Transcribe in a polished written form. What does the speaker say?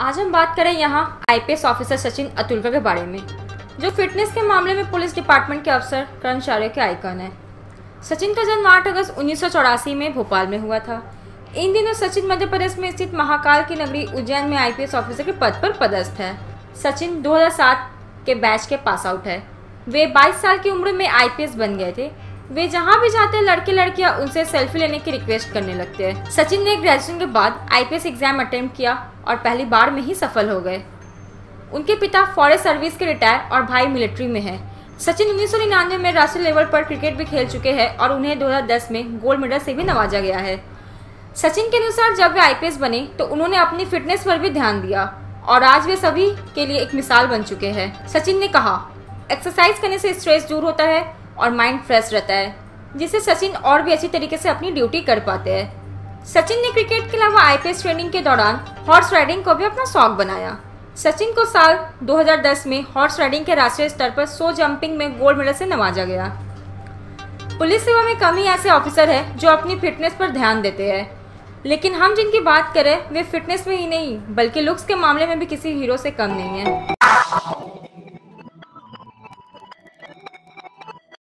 आज हम बात करें यहाँ आईपीएस ऑफिसर सचिन अतुल्कर के बारे में, जो फिटनेस के मामले में पुलिस डिपार्टमेंट के अफसर कर्मचारियों के आइकन है। सचिन का जन्म 8 अगस्त 1984 में भोपाल में हुआ था। इन दिनों सचिन मध्य प्रदेश में स्थित महाकाल की नगरी उज्जैन में आईपीएस ऑफिसर के पद पर पदस्थ है। सचिन 2007 के बैच के पास आउट है। वे 22 साल की उम्र में आईपीएस बन गए थे। वे जहां भी जाते हैं, लड़के लड़कियां उनसे सेल्फी लेने की रिक्वेस्ट करने लगते हैं। सचिन ने ग्रेजुएशन के बाद आईपीएस एग्जाम अटेम्प्ट किया और पहली बार में ही सफल हो गए। उनके पिता फॉरेस्ट सर्विस के रिटायर और भाई मिलिट्री में है। सचिन 1999 में राष्ट्रीय लेवल पर क्रिकेट भी खेल चुके हैं और उन्हें 2010 में गोल्ड मेडल से भी नवाजा गया है। सचिन के अनुसार जब वे आईपीएस बने तो उन्होंने अपनी फिटनेस पर भी ध्यान दिया और आज वे सभी के लिए एक मिसाल बन चुके हैं। सचिन ने कहा, एक्सरसाइज करने से स्ट्रेस दूर होता है और माइंड फ्रेश रहता है, जिससे सचिन और भी अच्छी तरीके से अपनी ड्यूटी कर पाते हैं। सचिन ने क्रिकेट के अलावा आईपीएस ट्रेनिंग के दौरान हॉर्स राइडिंग को भी अपना शौक बनाया। सचिन को साल 2010 में हॉर्स राइडिंग के राष्ट्रीय स्तर पर 100 जंपिंग में गोल्ड मेडल से नवाजा गया। पुलिस सेवा में कम ही ऐसे ऑफिसर हैं जो अपनी फिटनेस पर ध्यान देते हैं, लेकिन हम जिनकी बात करें वे फिटनेस में ही नहीं बल्कि लुक्स के मामले में भी किसी हीरो से कम नहीं है।